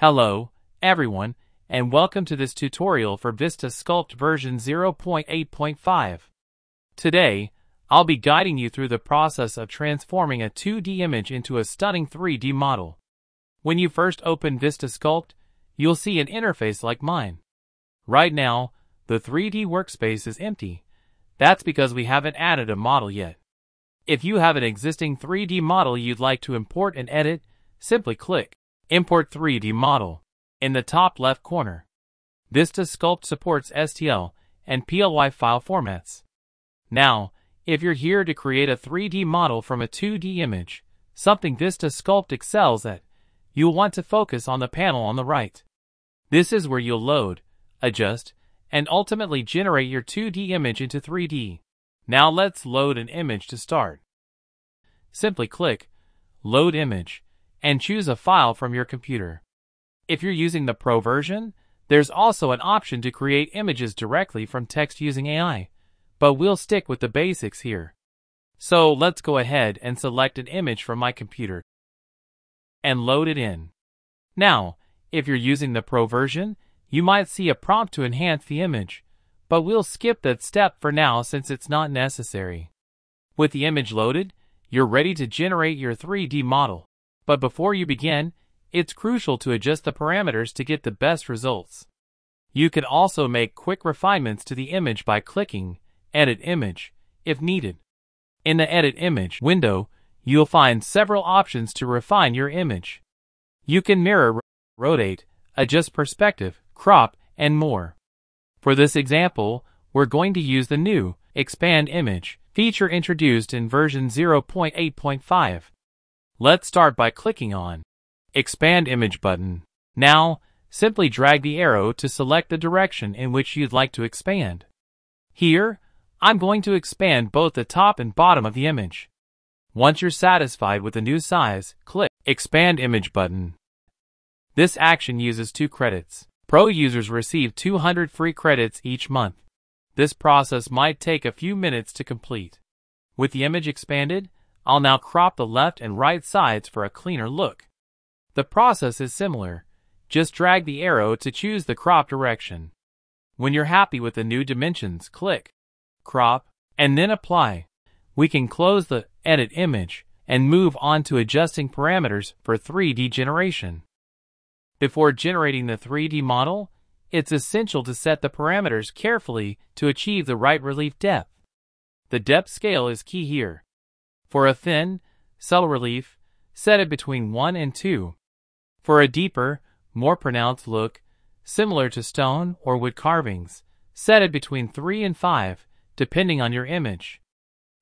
Hello, everyone, and welcome to this tutorial for VistaSculpt version 0.8.5. Today, I'll be guiding you through the process of transforming a 2D image into a stunning 3D model. When you first open VistaSculpt, you'll see an interface like mine. Right now, the 3D workspace is empty. That's because we haven't added a model yet. If you have an existing 3D model you'd like to import and edit, simply click Import 3D Model in the top left corner. VistaSculpt supports STL and PLY file formats. Now, if you're here to create a 3D model from a 2D image, something VistaSculpt excels at, you'll want to focus on the panel on the right. This is where you'll load, adjust, and ultimately generate your 2D image into 3D. Now let's load an image to start. Simply click Load Image and choose a file from your computer. If you're using the Pro version, there's also an option to create images directly from text using AI, but we'll stick with the basics here. So let's go ahead and select an image from my computer and load it in. Now, if you're using the Pro version, you might see a prompt to enhance the image, but we'll skip that step for now since it's not necessary. With the image loaded, you're ready to generate your 3D model. But before you begin, it's crucial to adjust the parameters to get the best results. You can also make quick refinements to the image by clicking Edit Image if needed. In the Edit Image window, you'll find several options to refine your image. You can mirror, rotate, adjust perspective, crop, and more. For this example, we're going to use the new Expand Image feature introduced in version 0.8.5. Let's start by clicking on Expand Image button. Now, simply drag the arrow to select the direction in which you'd like to expand. Here, I'm going to expand both the top and bottom of the image. Once you're satisfied with the new size, click Expand Image button. This action uses 2 credits. Pro users receive 200 free credits each month. This process might take a few minutes to complete. With the image expanded, I'll now crop the left and right sides for a cleaner look. The process is similar. Just drag the arrow to choose the crop direction. When you're happy with the new dimensions, click Crop, and then Apply. We can close the Edit Image and move on to adjusting parameters for 3D generation. Before generating the 3D model, it's essential to set the parameters carefully to achieve the right relief depth. The depth scale is key here. For a thin, subtle relief, set it between 1 and 2. For a deeper, more pronounced look, similar to stone or wood carvings, set it between 3 and 5, depending on your image.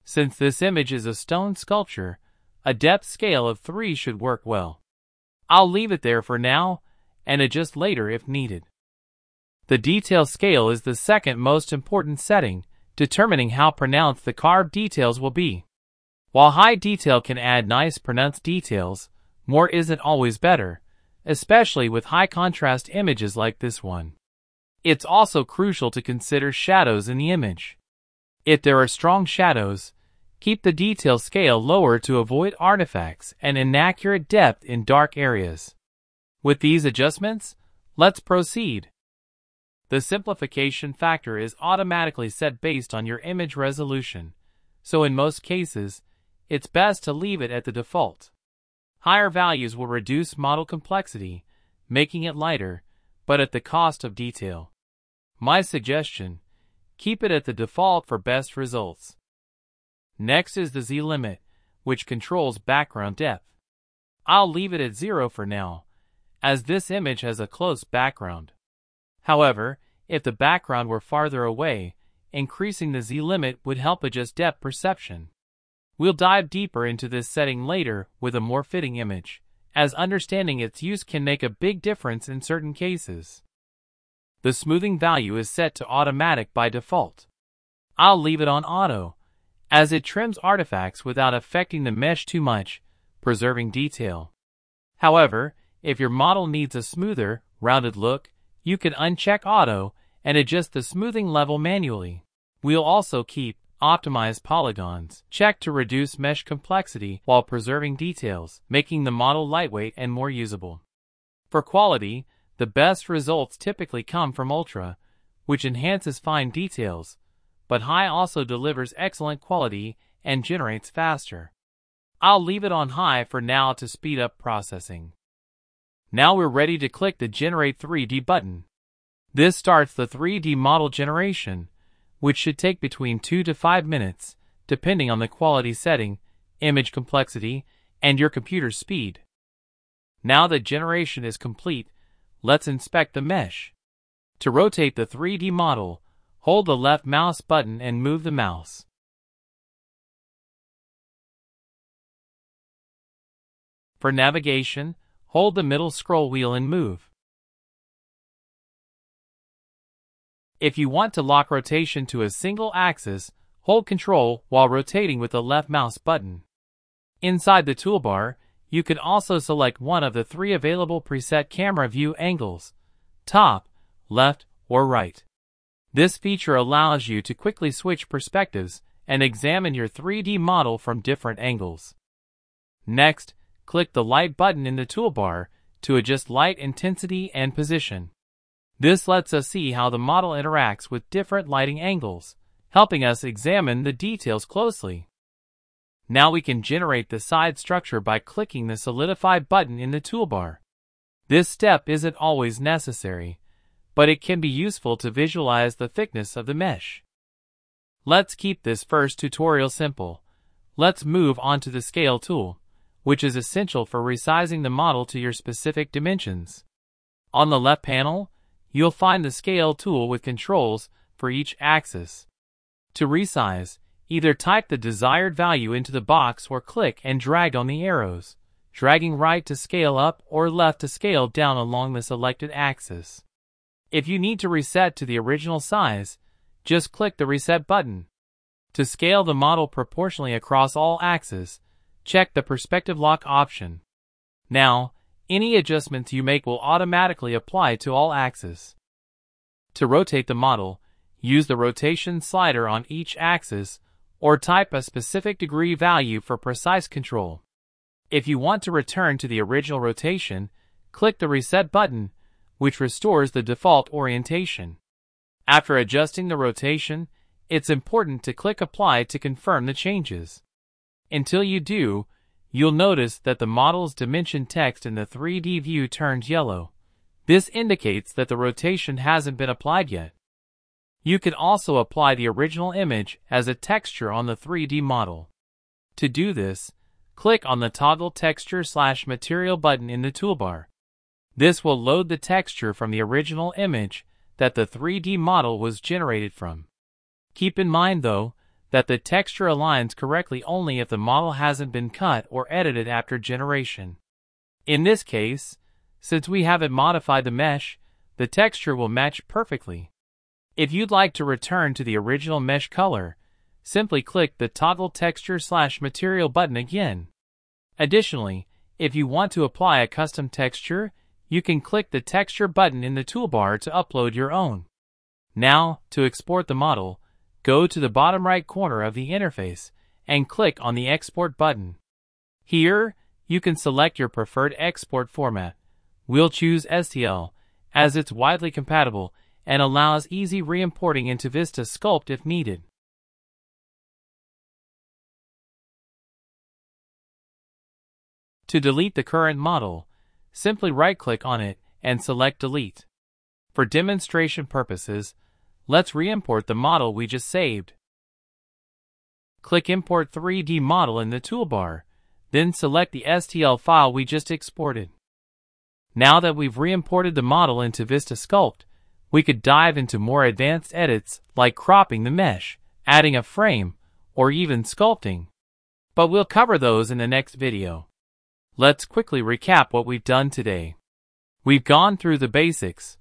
Since this image is a stone sculpture, a depth scale of 3 should work well. I'll leave it there for now and adjust later if needed. The detail scale is the second most important setting, determining how pronounced the carved details will be. While high detail can add nice pronounced details, more isn't always better, especially with high contrast images like this one. It's also crucial to consider shadows in the image. If there are strong shadows, keep the detail scale lower to avoid artifacts and inaccurate depth in dark areas. With these adjustments, let's proceed. The simplification factor is automatically set based on your image resolution, so in most cases, it's best to leave it at the default. Higher values will reduce model complexity, making it lighter, but at the cost of detail. My suggestion, keep it at the default for best results. Next is the Z limit, which controls background depth. I'll leave it at 0 for now, as this image has a close background. However, if the background were farther away, increasing the Z limit would help adjust depth perception. We'll dive deeper into this setting later with a more fitting image, as understanding its use can make a big difference in certain cases. The smoothing value is set to automatic by default. I'll leave it on auto, as it trims artifacts without affecting the mesh too much, preserving detail. However, if your model needs a smoother, rounded look, you can uncheck auto and adjust the smoothing level manually. We'll also keep Optimize polygons checked to reduce mesh complexity while preserving details, making the model lightweight and more usable. For quality, the best results typically come from Ultra, which enhances fine details, but High also delivers excellent quality and generates faster. I'll leave it on High for now to speed up processing. Now we're ready to click the Generate 3D button. This starts the 3D model generation, which should take between 2 to 5 minutes, depending on the quality setting, image complexity, and your computer's speed. Now that generation is complete, let's inspect the mesh. To rotate the 3D model, hold the left mouse button and move the mouse. For navigation, hold the middle scroll wheel and move. If you want to lock rotation to a single axis, hold Ctrl while rotating with the left mouse button. Inside the toolbar, you can also select one of the 3 available preset camera view angles: top, left, or right. This feature allows you to quickly switch perspectives and examine your 3D model from different angles. Next, click the Light button in the toolbar to adjust light intensity and position. This lets us see how the model interacts with different lighting angles, helping us examine the details closely. Now we can generate the side structure by clicking the Solidify button in the toolbar. This step isn't always necessary, but it can be useful to visualize the thickness of the mesh. Let's keep this first tutorial simple. Let's move on to the Scale tool, which is essential for resizing the model to your specific dimensions. On the left panel, you'll find the Scale tool with controls for each axis. To resize, either type the desired value into the box or click and drag on the arrows, dragging right to scale up or left to scale down along the selected axis. If you need to reset to the original size, just click the Reset button. To scale the model proportionally across all axes, check the Perspective Lock option. Now, any adjustments you make will automatically apply to all axes. To rotate the model, use the rotation slider on each axis or type a specific degree value for precise control. If you want to return to the original rotation, click the Reset button, which restores the default orientation. After adjusting the rotation, it's important to click Apply to confirm the changes. Until you do, you'll notice that the model's dimension text in the 3D view turns yellow. This indicates that the rotation hasn't been applied yet. You can also apply the original image as a texture on the 3D model. To do this, click on the Toggle Texture/Material button in the toolbar. This will load the texture from the original image that the 3D model was generated from. Keep in mind, though, that the texture aligns correctly only if the model hasn't been cut or edited after generation. In this case, since we haven't modified the mesh, the texture will match perfectly. If you'd like to return to the original mesh color, simply click the Toggle Texture/Material button again. Additionally, if you want to apply a custom texture, you can click the Texture button in the toolbar to upload your own. Now, to export the model, go to the bottom right corner of the interface and click on the Export button. Here, you can select your preferred export format. We'll choose STL, as it's widely compatible and allows easy re-importing into VistaSculpt if needed. To delete the current model, simply right-click on it and select Delete. For demonstration purposes, let's re-import the model we just saved. Click Import 3D Model in the toolbar, then select the STL file we just exported. Now that we've re-imported the model into VistaSculpt, we could dive into more advanced edits like cropping the mesh, adding a frame, or even sculpting. But we'll cover those in the next video. Let's quickly recap what we've done today. We've gone through the basics: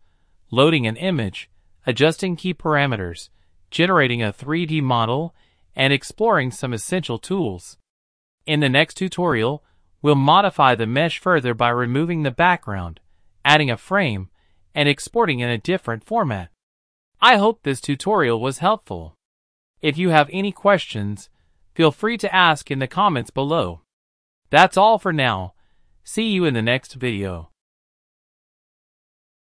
loading an image, adjusting key parameters, generating a 3D model, and exploring some essential tools. In the next tutorial, we'll modify the mesh further by removing the background, adding a frame, and exporting in a different format. I hope this tutorial was helpful. If you have any questions, feel free to ask in the comments below. That's all for now. See you in the next video.